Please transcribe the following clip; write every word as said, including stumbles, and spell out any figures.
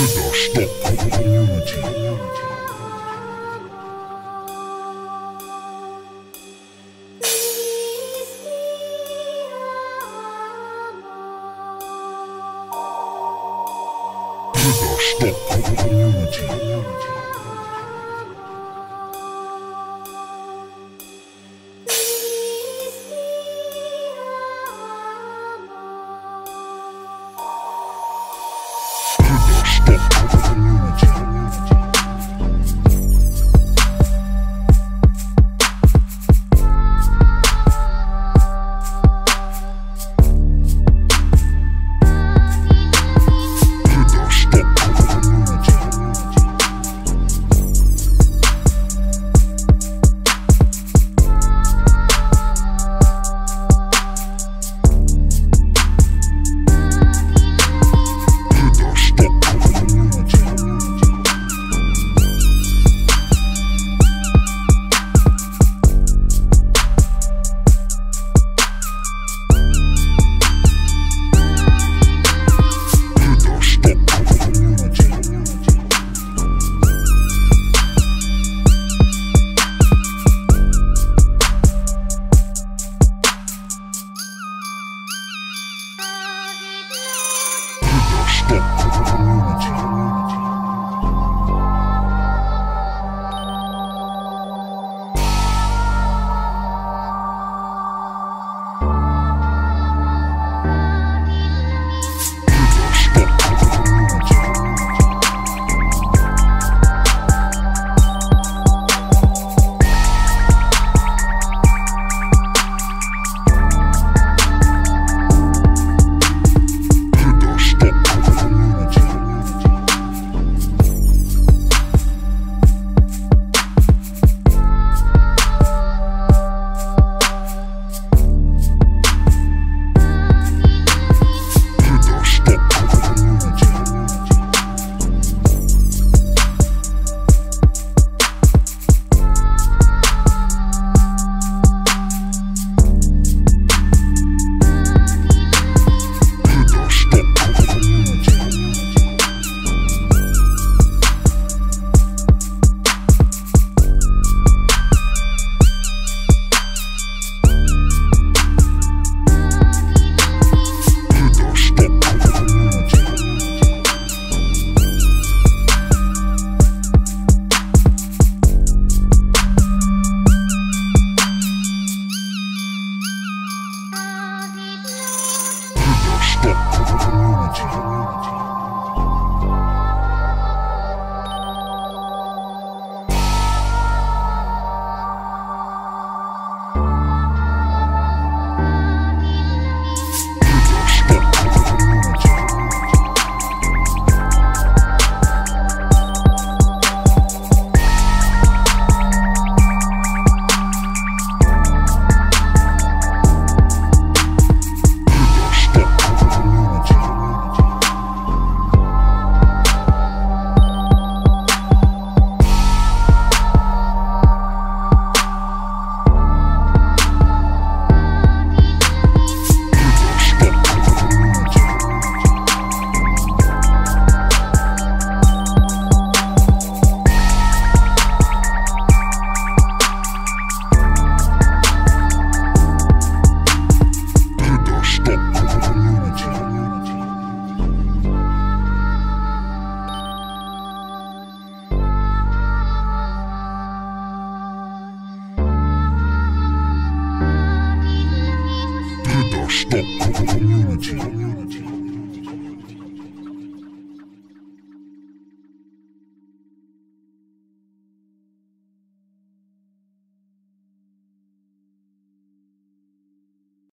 community. Stop community.